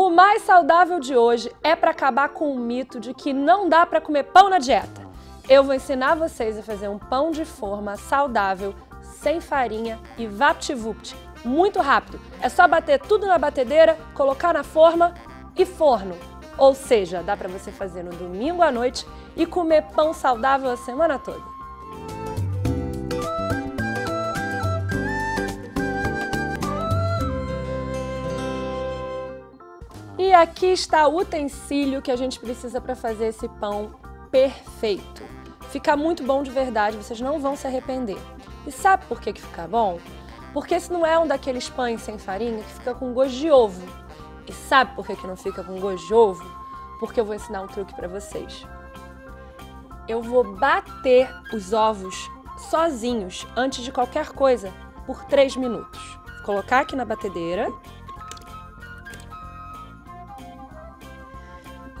O mais saudável de hoje é para acabar com o mito de que não dá para comer pão na dieta. Eu vou ensinar vocês a fazer um pão de forma saudável, sem farinha e vapt-vupt, muito rápido. É só bater tudo na batedeira, colocar na forma e forno. Ou seja, dá para você fazer no domingo à noite e comer pão saudável a semana toda. E aqui está o utensílio que a gente precisa para fazer esse pão perfeito. Fica muito bom de verdade, vocês não vão se arrepender. E sabe por que fica bom? Porque esse não é um daqueles pães sem farinha que fica com gosto de ovo. E sabe por que não fica com gosto de ovo? Porque eu vou ensinar um truque para vocês. Eu vou bater os ovos sozinhos, antes de qualquer coisa, por 3 minutos. Vou colocar aqui na batedeira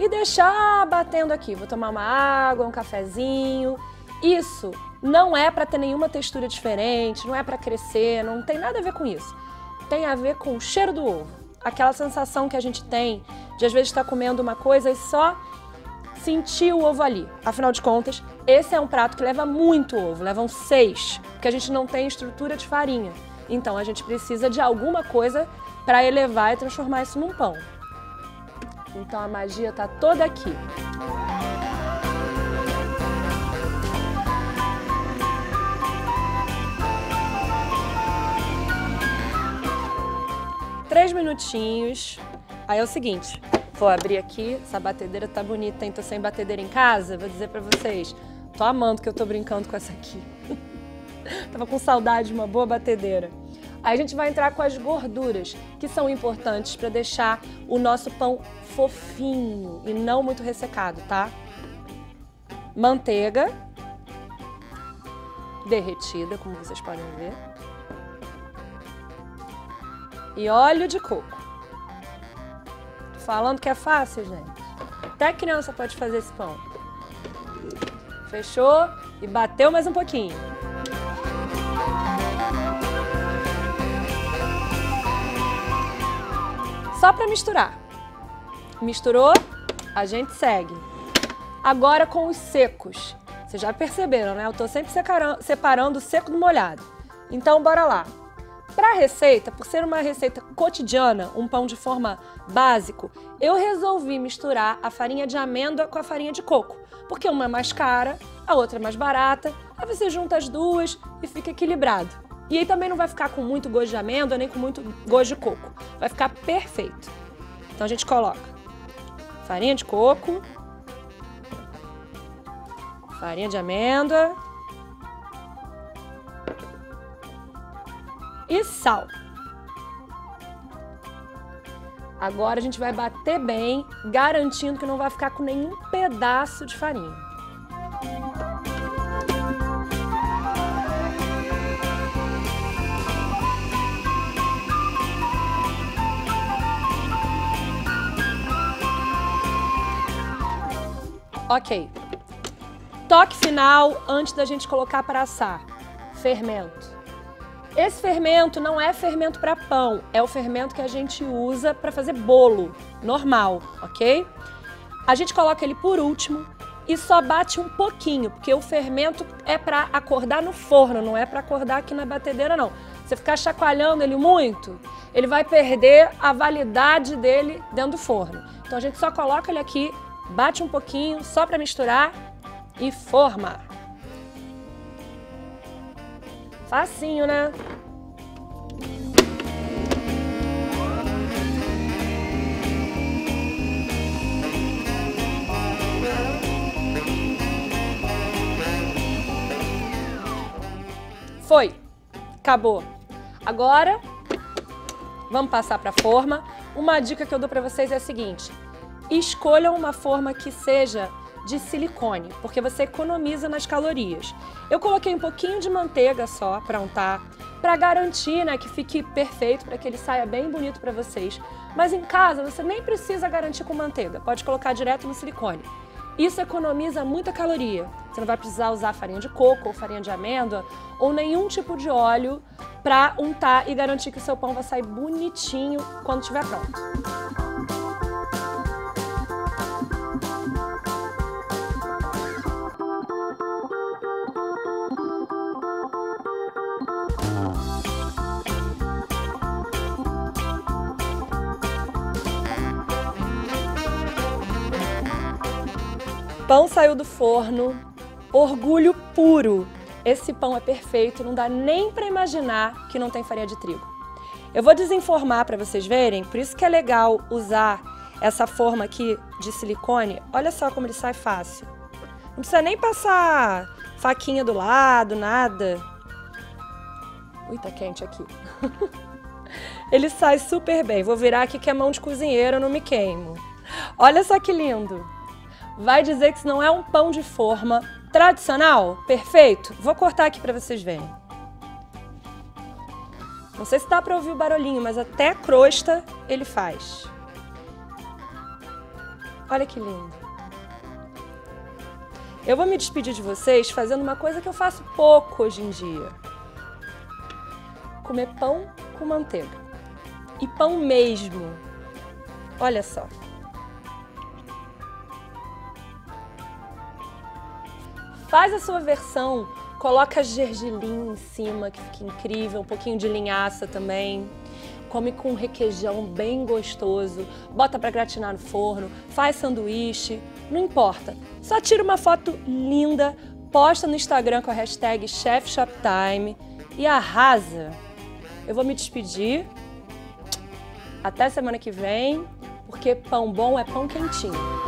e deixar batendo aqui. Vou tomar uma água, um cafezinho. Isso não é para ter nenhuma textura diferente, não é para crescer, não tem nada a ver com isso. Tem a ver com o cheiro do ovo. Aquela sensação que a gente tem de às vezes estar comendo uma coisa e só sentir o ovo ali. Afinal de contas, esse é um prato que leva muito ovo, levam 6, porque a gente não tem estrutura de farinha. Então a gente precisa de alguma coisa para elevar e transformar isso num pão. Então a magia está toda aqui. Três minutinhos. Aí é o seguinte, vou abrir aqui. Essa batedeira tá bonita, hein? Tô sem batedeira em casa. Vou dizer para vocês, tô amando que eu tô brincando com essa aqui. Tava com saudade de uma boa batedeira. Aí a gente vai entrar com as gorduras, que são importantes para deixar o nosso pão fofinho e não muito ressecado, tá? Manteiga derretida, como vocês podem ver. E óleo de coco. Tô falando que é fácil, gente. Até criança pode fazer esse pão. Fechou? E bateu mais um pouquinho. Só para misturar. Misturou, a gente segue. Agora com os secos. Vocês já perceberam, né? Eu tô sempre separando o seco do molhado. Então, bora lá. Para a receita, por ser uma receita cotidiana, um pão de forma básico, eu resolvi misturar a farinha de amêndoa com a farinha de coco, porque uma é mais cara, a outra é mais barata, aí você junta as duas e fica equilibrado. E aí também não vai ficar com muito gosto de amêndoa, nem com muito gosto de coco. Vai ficar perfeito. Então a gente coloca farinha de coco, farinha de amêndoa e sal. Agora a gente vai bater bem, garantindo que não vai ficar com nenhum pedaço de farinha. Ok, toque final antes da gente colocar para assar, fermento. Esse fermento não é fermento para pão, é o fermento que a gente usa para fazer bolo normal, ok? A gente coloca ele por último e só bate um pouquinho, porque o fermento é para acordar no forno, não é para acordar aqui na batedeira não. Você ficar chacoalhando ele muito, ele vai perder a validade dele dentro do forno. Então a gente só coloca ele aqui, bate um pouquinho, só para misturar e forma. Facinho, né? Foi. Acabou. Agora, vamos passar para a forma. Uma dica que eu dou para vocês é a seguinte. Escolham uma forma que seja de silicone, porque você economiza nas calorias. Eu coloquei um pouquinho de manteiga só para untar, para garantir, né, que fique perfeito, para que ele saia bem bonito para vocês. Mas em casa você nem precisa garantir com manteiga, pode colocar direto no silicone. Isso economiza muita caloria. Você não vai precisar usar farinha de coco ou farinha de amêndoa ou nenhum tipo de óleo para untar e garantir que o seu pão vai sair bonitinho quando estiver pronto. Pão saiu do forno, orgulho puro. Esse pão é perfeito, não dá nem para imaginar que não tem farinha de trigo. Eu vou desenformar para vocês verem, por isso que é legal usar essa forma aqui de silicone. Olha só como ele sai fácil. Não precisa nem passar faquinha do lado, nada. Ui, tá quente aqui. Ele sai super bem. Vou virar aqui que é mão de cozinheira, eu não me queimo. Olha só que lindo. Vai dizer que isso não é um pão de forma tradicional? Perfeito? Vou cortar aqui para vocês verem. Não sei se dá para ouvir o barulhinho, mas até crosta ele faz. Olha que lindo. Eu vou me despedir de vocês fazendo uma coisa que eu faço pouco hoje em dia. Comer pão com manteiga. E pão mesmo. Olha só. Faz a sua versão, coloca gergelim em cima, que fica incrível, um pouquinho de linhaça também. Come com um requeijão bem gostoso, bota para gratinar no forno, faz sanduíche, não importa. Só tira uma foto linda, posta no Instagram com a hashtag Chef Shoptime e arrasa! Eu vou me despedir, até semana que vem, porque pão bom é pão quentinho.